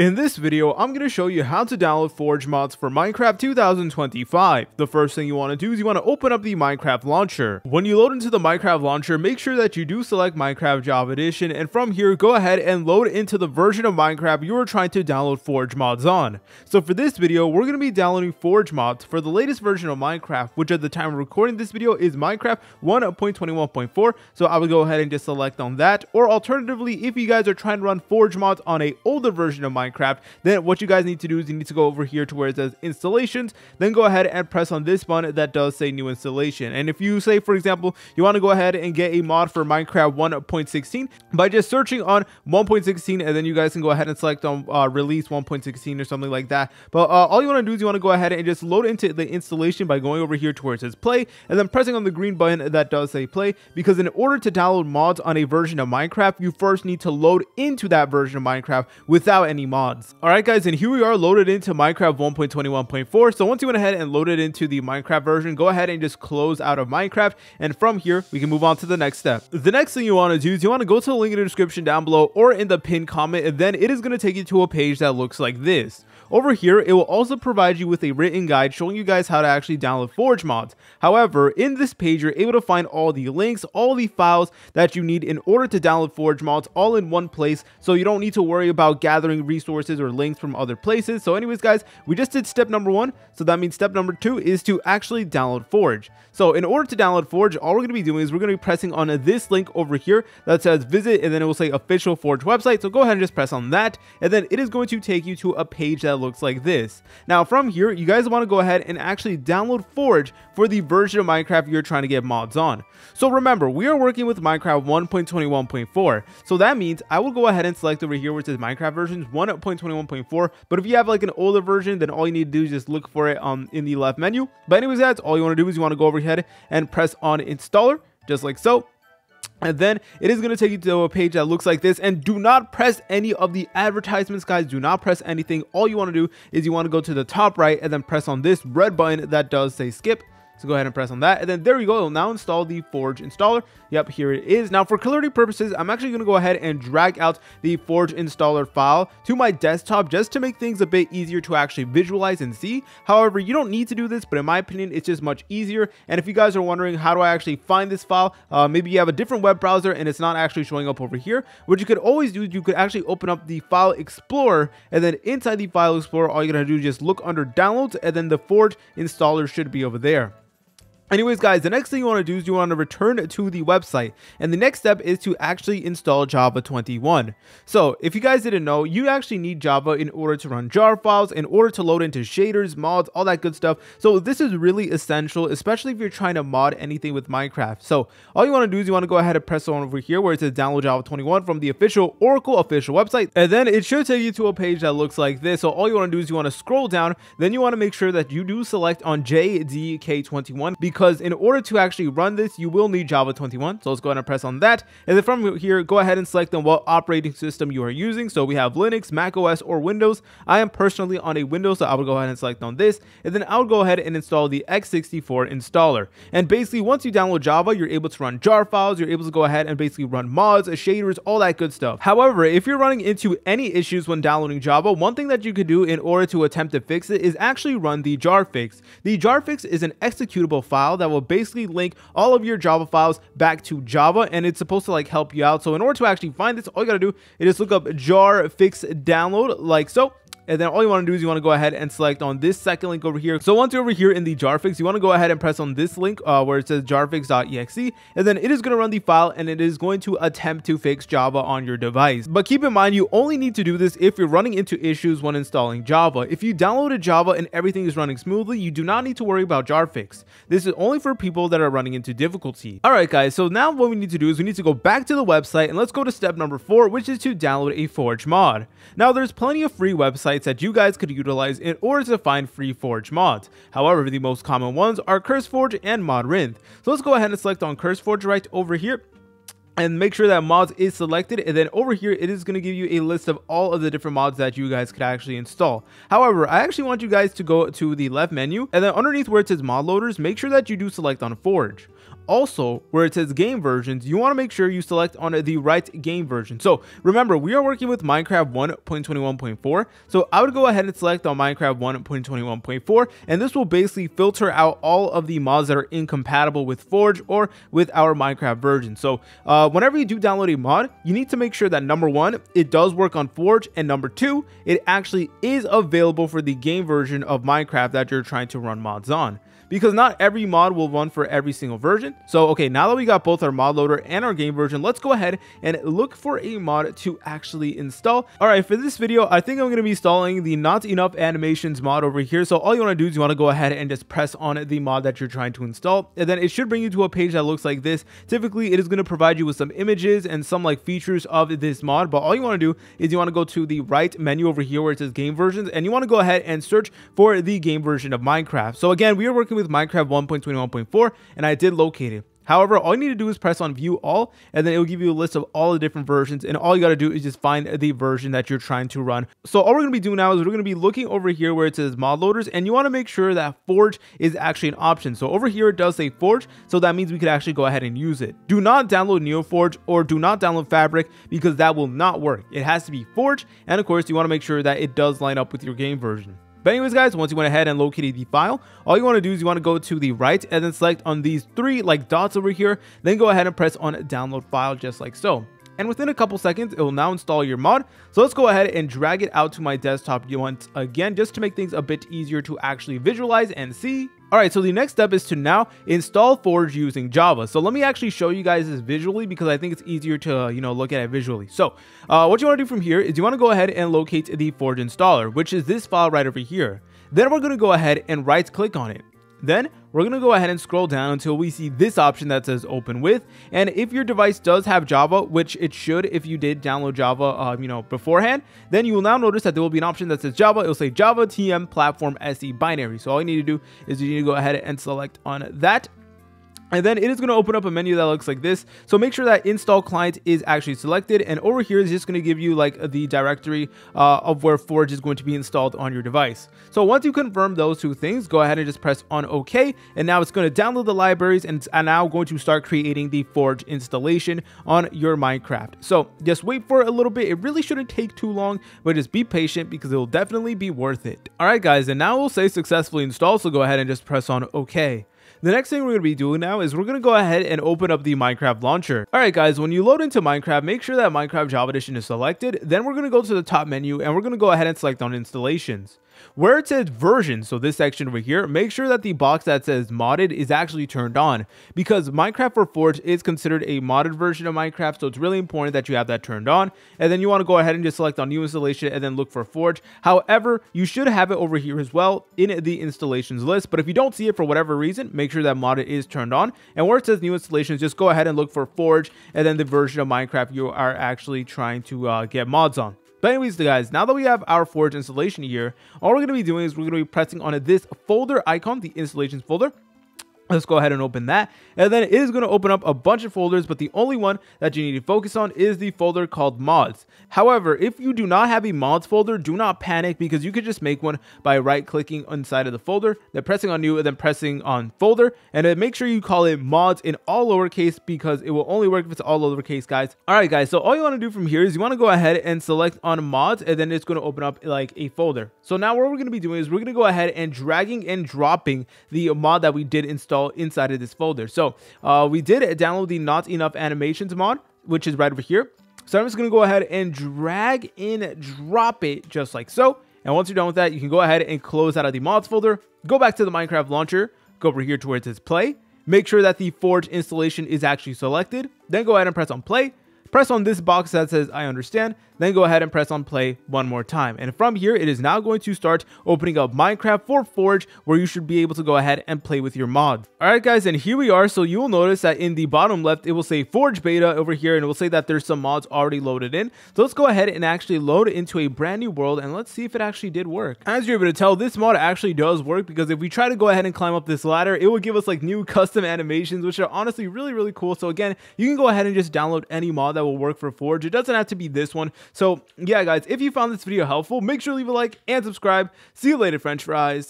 In this video, I'm going to show you how to download Forge mods for Minecraft 2025. The first thing you want to do is you want to open up the Minecraft launcher. When you load into the Minecraft launcher, make sure that you do select Minecraft Java Edition, and from here, go ahead and load into the version of Minecraft you are trying to download Forge mods on. So for this video, we're going to be downloading Forge mods for the latest version of Minecraft, which at the time of recording this video is Minecraft 1.21.4. So I would go ahead and just select on that. Or alternatively, if you guys are trying to run Forge mods on an older version of Minecraft, then what you guys need to do is you need to go over here to where it says installations, then go ahead and press on this button that does say new installation. And if you say, for example, you want to go ahead and get a mod for Minecraft 1.16 by just searching on 1.16, and then you guys can go ahead and select on release 1.16 or something like that. But all you want to do is you want to go ahead and just load into the installation by going over here to where it says play and then pressing on the green button that does say play, because in order to download mods on a version of Minecraft, you first need to load into that version of Minecraft without any mods. Alright guys, and here we are loaded into Minecraft 1.21.4. so once you went ahead and loaded into the Minecraft version, go ahead and just close out of Minecraft, and from here we can move on to the next step. The next thing you want to do is you want to go to the link in the description down below or in the pinned comment, and then it is going to take you to a page that looks like this. Over here, it will also provide you with a written guide showing you guys how to actually download Forge mods. However, in this page, you're able to find all the links, all the files that you need in order to download Forge mods all in one place, so you don't need to worry about gathering resources or links from other places. So anyways guys, we just did step number 1, so that means step number 2 is to actually download Forge. So in order to download Forge, all we're going to be doing is we're going to be pressing on this link over here that says visit, and then it will say official Forge website. So go ahead and just press on that, and then it is going to take you to a page that looks like this. Now from here, you guys want to go ahead and actually download Forge for the version of Minecraft you're trying to get mods on. So remember, we are working with Minecraft 1.21.4, so that means I will go ahead and select over here where it says Minecraft versions 1.21.4. but if you have like an older version, then all you need to do is just look for it in the left menu. But anyways, that's all you want to do is you want to go over here and press on installer, just like so. And then it is going to take you to a page that looks like this. And do not press any of the advertisements, guys. Do not press anything. All you want to do is you want to go to the top right and then press on this red button that does say skip. So go ahead and press on that, and then there we go. It'll now install the Forge installer. Yep, here it is. Now for clarity purposes, I'm actually going to go ahead and drag out the Forge installer file to my desktop just to make things a bit easier to actually visualize and see. However, you don't need to do this, but in my opinion, it's just much easier. And if you guys are wondering, how do I actually find this file? Maybe you have a different web browser and it's not actually showing up over here. What you could always do is you could actually open up the File Explorer, and then inside the File Explorer, all you're going to do is just look under Downloads, and then the Forge installer should be over there. Anyways guys, the next thing you want to do is you want to return to the website, and the next step is to actually install Java 21. So if you guys didn't know, you actually need Java in order to run jar files, in order to load into shaders, mods, all that good stuff. So this is really essential, especially if you're trying to mod anything with Minecraft. So all you want to do is you want to go ahead and press on over here where it says download Java 21 from the official Oracle official website, and then it should take you to a page that looks like this. So all you want to do is you want to scroll down, then you want to make sure that you do select on JDK 21 because in order to actually run this, you will need Java 21. So let's go ahead and press on that. And then from here, go ahead and select on what operating system you are using. So we have Linux, Mac OS, or Windows. I am personally on a Windows, so I would go ahead and select on this. And then I would go ahead and install the x64 installer. And basically, once you download Java, you're able to run jar files. You're able to go ahead and basically run mods, shaders, all that good stuff. However, if you're running into any issues when downloading Java, one thing that you could do in order to attempt to fix it is actually run the Jarfix. The Jarfix is an executable file that will basically link all of your Java files back to Java, and it's supposed to like help you out. So in order to actually find this, all you gotta do is just look up Jarfix download, like so. And then all you want to do is you want to go ahead and select on this second link over here. So once you're over here in the Jarfix, you want to go ahead and press on this link where it says jarfix.exe, and then it is going to run the file, and it is going to attempt to fix Java on your device. But keep in mind, you only need to do this if you're running into issues when installing Java. If you downloaded Java and everything is running smoothly, you do not need to worry about Jarfix. This is only for people that are running into difficulty. All right guys, so now what we need to do is we need to go back to the website, and let's go to step number 4, which is to download a Forge mod. Now there's plenty of free websites that you guys could utilize in order to find free Forge mods. However, the most common ones are CurseForge and Modrinth. So let's go ahead and select on CurseForge right over here, and make sure that mods is selected, and then over here it is going to give you a list of all of the different mods that you guys could actually install. However, I actually want you guys to go to the left menu, and then underneath where it says mod loaders, make sure that you do select on Forge. Also, where it says game versions, you want to make sure you select on the right game version. So remember, we are working with Minecraft 1.21.4. So I would go ahead and select on Minecraft 1.21.4, and this will basically filter out all of the mods that are incompatible with Forge or with our Minecraft version. So whenever you do download a mod, you need to make sure that number one, it does work on Forge, and number two, it actually is available for the game version of Minecraft that you're trying to run mods on, because not every mod will run for every single version. So okay, now that we got both our mod loader and our game version, let's go ahead and look for a mod to actually install. All right, for this video, I think I'm going to be installing the Not Enough Animations mod over here. So all you want to do is you want to go ahead and just press on the mod that you're trying to install, and then it should bring you to a page that looks like this. Typically, it is going to provide you with some images and some like features of this mod, but all you want to do is you want to go to the right menu over here where it says game versions, and you want to go ahead and search for the game version of Minecraft. So again, we are working with Minecraft 1.21.4, and I did locate it. However, all you need to do is press on view all, and then it will give you a list of all the different versions, and all you got to do is just find the version that you're trying to run. So all we're going to be doing now is we're going to be looking over here where it says mod loaders, and you want to make sure that Forge is actually an option. So over here it does say Forge, so that means we could actually go ahead and use it. Do not download NeoForge or do not download Fabric, because that will not work. It has to be Forge, and of course you want to make sure that it does line up with your game version. But anyways, guys, once you went ahead and located the file, all you want to do is you want to go to the right and then select on these three like dots over here, then go ahead and press on download file just like so. And within a couple seconds, it will now install your mod. So let's go ahead and drag it out to my desktop once again, just to make things a bit easier to actually visualize and see. All right, so the next step is to now install Forge using Java. So let me actually show you guys this visually, because I think it's easier to, you know, look at it visually. So what you want to do from here is you want to go ahead and locate the Forge installer, which is this file right over here. Then we're going to go ahead and right click on it. Then we're going to go ahead and scroll down until we see this option that says open with. And if your device does have Java, which it should, if you did download Java, you know, beforehand, then you will now notice that there will be an option that says Java. It'll say Java TM Platform SE binary. So all you need to do is you need to go ahead and select on that. And then it is going to open up a menu that looks like this. So make sure that install client is actually selected. And over here is just going to give you like the directory of where Forge is going to be installed on your device. So once you confirm those two things, go ahead and just press on OK. And now it's going to download the libraries, and it's now going to start creating the Forge installation on your Minecraft. So just wait for a little bit. It really shouldn't take too long, but just be patient, because it will definitely be worth it. All right, guys. And now we'll say successfully installed. So go ahead and just press on OK. The next thing we're going to be doing now is we're going to go ahead and open up the Minecraft launcher. All right, guys, when you load into Minecraft, make sure that Minecraft Java Edition is selected. Then we're going to go to the top menu, and we're going to go ahead and select on installations. Where it says version, so this section over here, make sure that the box that says modded is actually turned on, because Minecraft for Forge is considered a modded version of Minecraft, so it's really important that you have that turned on. And then you want to go ahead and just select on new installation and then look for Forge. However, you should have it over here as well in the installations list, but if you don't see it for whatever reason, make sure that modded is turned on. And where it says new installations, just go ahead and look for Forge and then the version of Minecraft you are actually trying to get mods on. But anyways, guys, now that we have our Forge installation here, all we're going to be doing is we're going to be pressing on this folder icon, the installations folder. Let's go ahead and open that. And then it is going to open up a bunch of folders, but the only one that you need to focus on is the folder called mods. However, if you do not have a mods folder, do not panic, because you could just make one by right-clicking inside of the folder, then pressing on new, and then pressing on folder. And then make sure you call it mods in all lowercase, because it will only work if it's all lowercase, guys. All right, guys, so all you want to do from here is you want to go ahead and select on mods, and then it's going to open up like a folder. So now what we're going to be doing is we're going to go ahead and dragging and dropping the mod that we did install inside of this folder. So we did download the Not Enough Animations mod, which is right over here. So I'm just going to go ahead and drag in, drop it just like so. And once you're done with that, you can go ahead and close out of the mods folder, go back to the Minecraft launcher, go over here to where it says play, make sure that the Forge installation is actually selected, then go ahead and press on play. Press on this box that says I understand, then go ahead and press on play one more time. And from here, it is now going to start opening up Minecraft for Forge, where you should be able to go ahead and play with your mods. All right, guys, and here we are. So you will notice that in the bottom left, it will say Forge Beta over here, and it will say that there's some mods already loaded in. So let's go ahead and actually load it into a brand new world, and let's see if it actually did work. As you're able to tell, this mod actually does work, because if we try to go ahead and climb up this ladder, it will give us like new custom animations, which are honestly really, really cool. So again, you can go ahead and just download any mod that will work for Forge. It doesn't have to be this one. So yeah, guys, if you found this video helpful, make sure to leave a like and subscribe. See you later, French fries.